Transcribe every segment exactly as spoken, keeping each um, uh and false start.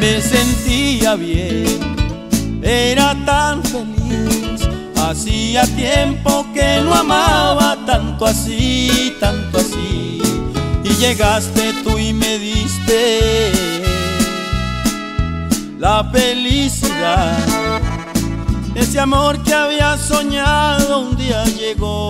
me sentía bien, era tan feliz. Hacía tiempo que no amaba tanto así, tanto así. Y llegaste tú y me diste la felicidad. Ese amor que había soñado un día llegó.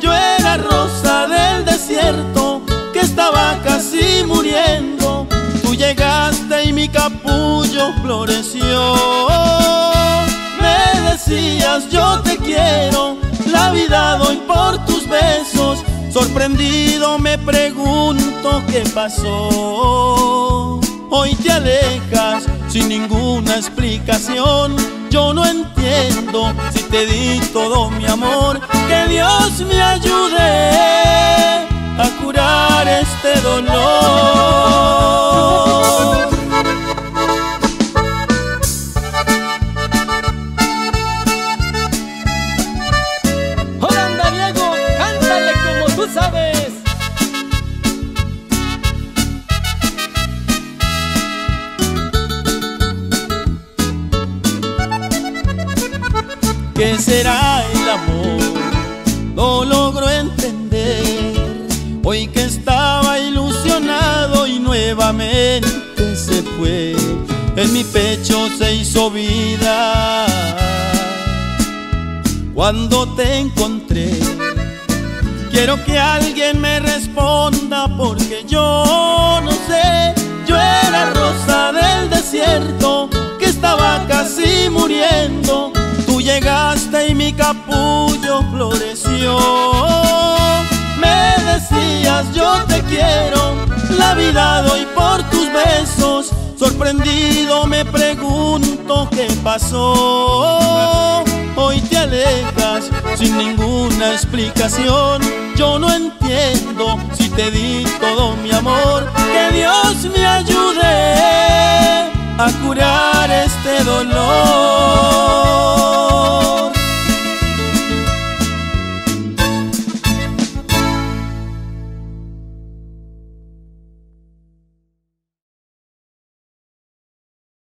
Yo era rosa del desierto que estaba casi muriendo. Tú llegaste y mi capullo floreció. Me decías yo te quiero, la vida doy por tus besos. Sorprendido me pregunto qué pasó. Hoy te alejas sin ninguna explicación. Yo no entiendo si te di todo mi amor. Que Dios me ayude a curar este dolor. Holanda Diego, cántale como tú sabes. ¿Qué será el amor? No logro entender. Hoy que estaba ilusionado y nuevamente se fue. En mi pecho se hizo vida cuando te encontré. Quiero que alguien me responda porque yo no sé. Yo era rosa del desierto que estaba casi muriendo. Tú llegaste y mi capullo floreció. Me decías yo te quiero, la vida doy por tus besos. Sorprendido me pregunto qué pasó. Hoy te alejas sin ninguna explicación. Yo no entiendo si te di todo mi amor. Que Dios me ayude a curar este dolor.